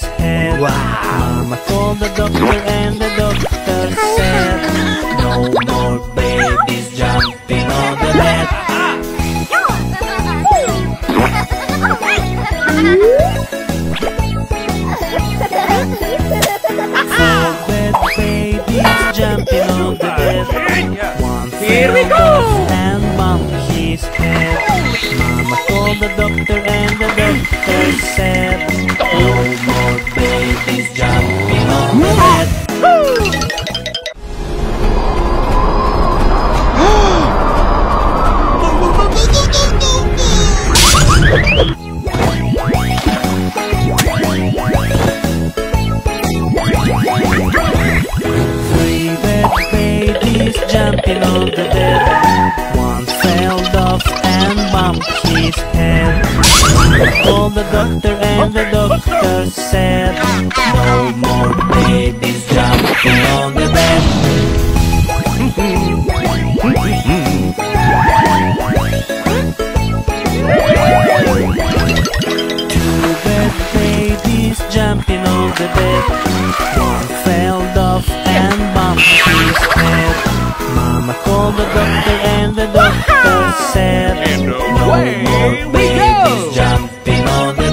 his head. Wow. Mama called the doctor and the doctor said, no more babies jumping on the bed. Four bad babies jumping on the bed. One here we go. And bumped his head. Mama called the doctor and the doctor said, no more babies jumping on the bed. Jumping on the bed, one fell off and bumped his head. Called the doctor and the doctor said, no more babies jumping on the bed. Two bad babies jumping on the bed, one fell off and bumped his head. Mama called the doctor and the doctor said, no more babies jumping on the bed.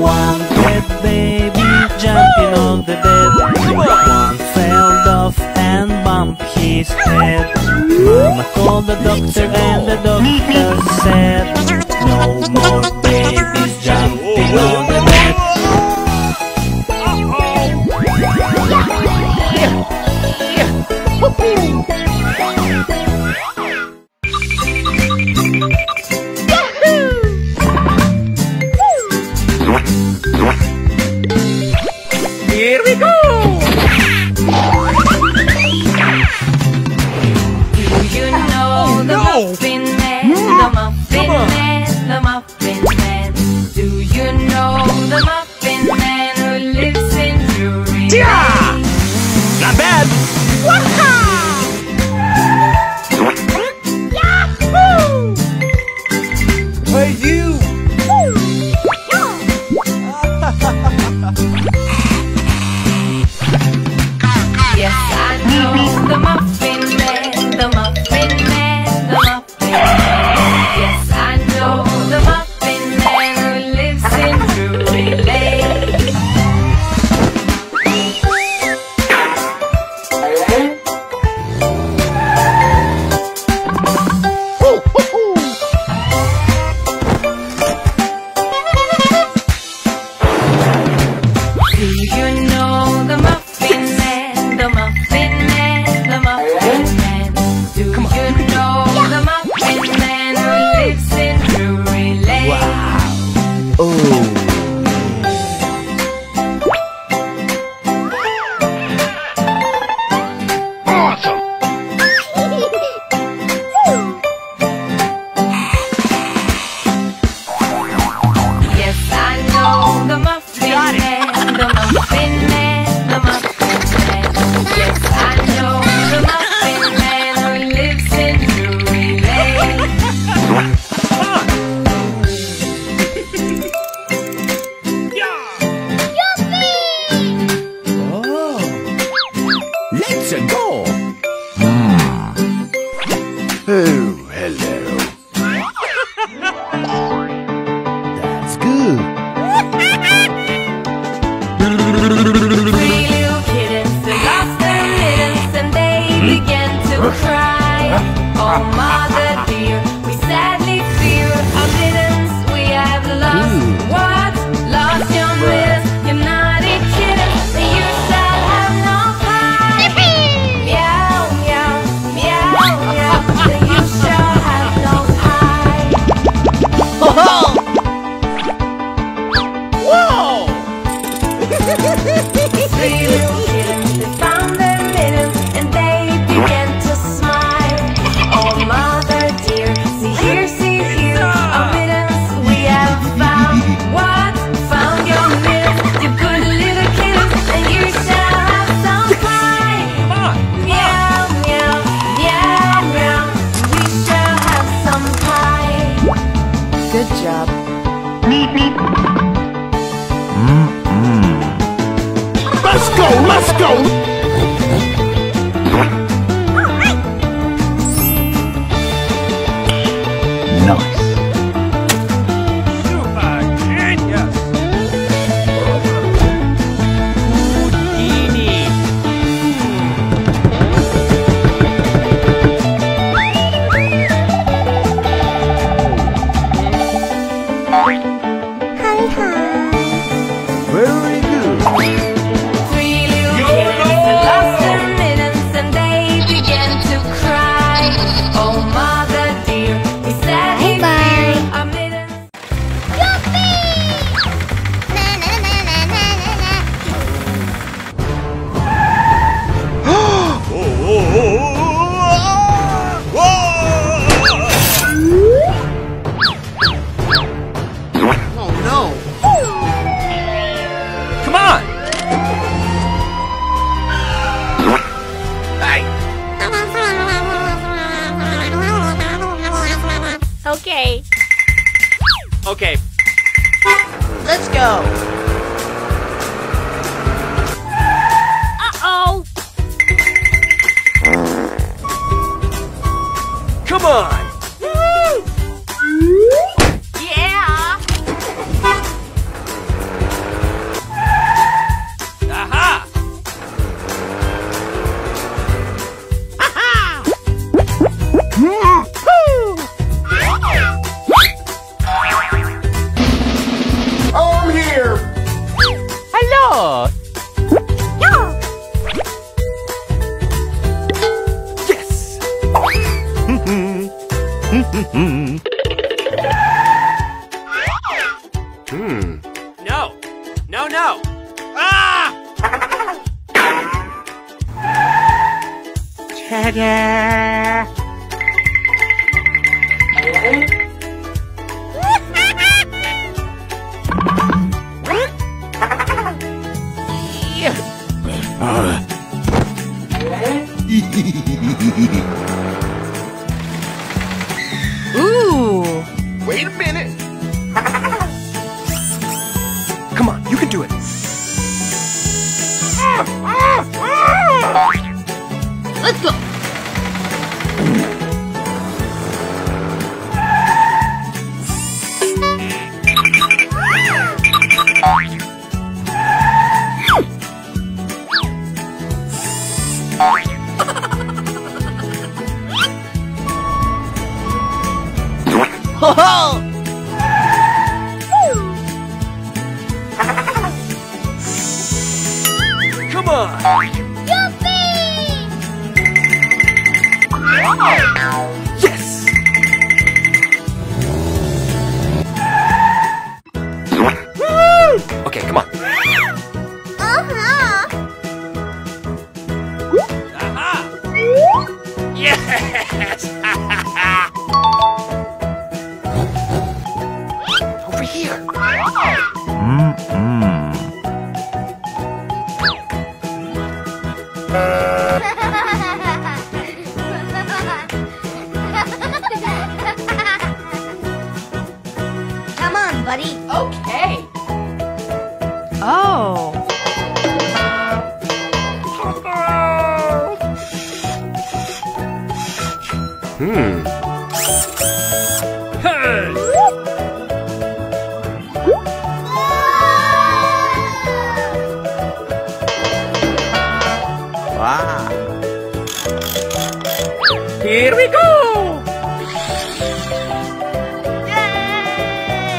One dead baby jumping on the bed, one fell off and bumped his head. Mama called the doctor and the doctor said, no more babies jumping on the bed. Here we go. Do you know the Muffin Man? The Muffin Man, the Muffin Man. Do you know the Muffin Man who lives in Drury Lane? Yeah! Not bad! Waha! Yahoo! Hey you! Yes, I know the Muffin Man, the Muffin Man, the Muffin Man. Yes, I know the Muffin Man who lives in Drury Lane. Do you know the Muffin? The Muffin Man, the Muffin Man. Do you know the Muffin Man who lives in Drury Lane? Wow! Oh! Awesome! Yes, I know the Muffin Man, the Muffin Man, the Muffin Man. Mother Let's go! Okay, let's go. Uh-oh. Come on. No! Ah! Ta-da! Ooh! Wait a minute! Come on, you can do it. Let's go. Ho ho! Yes! Okay, come on. Yes! Over here. Okay. Oh. Hey. Wow. Here we go. Oh,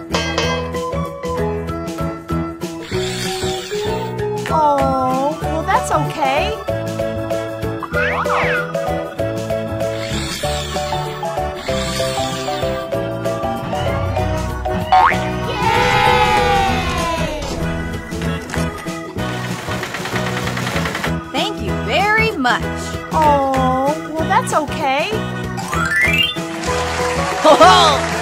well, that's okay. Much. Oh, well, that's okay. Ho ho!